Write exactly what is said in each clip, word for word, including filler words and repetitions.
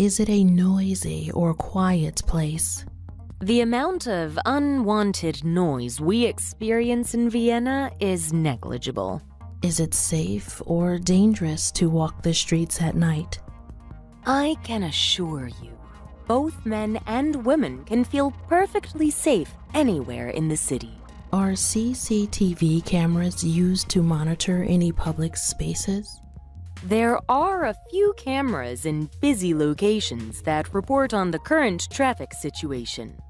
Is it a noisy or quiet place? The amount of unwanted noise we experience in Vienna is negligible. Is it safe or dangerous to walk the streets at night? I can assure you, both men and women can feel perfectly safe anywhere in the city. Are C C T V cameras used to monitor any public spaces? There are a few cameras in busy locations that report on the current traffic situation.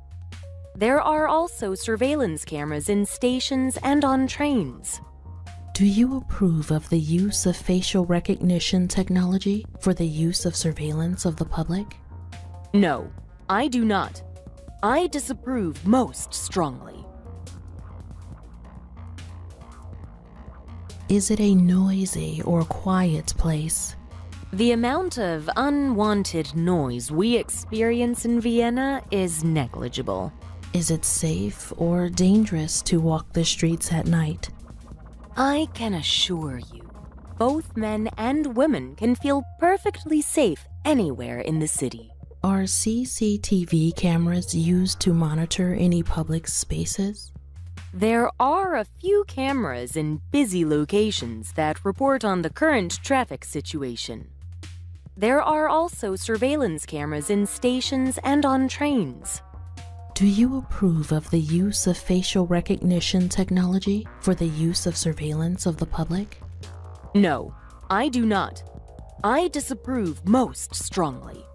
There are also surveillance cameras in stations and on trains. Do you approve of the use of facial recognition technology for the use of surveillance of the public? No, I do not. I disapprove most strongly. Is it a noisy or quiet place? The amount of unwanted noise we experience in Vienna is negligible. Is it safe or dangerous to walk the streets at night? I can assure you, both men and women can feel perfectly safe anywhere in the city. Are C C T V cameras used to monitor any public spaces? There are a few cameras in busy locations that report on the current traffic situation. There are also surveillance cameras in stations and on trains. Do you approve of the use of facial recognition technology for the use of surveillance of the public? No, I do not. I disapprove most strongly.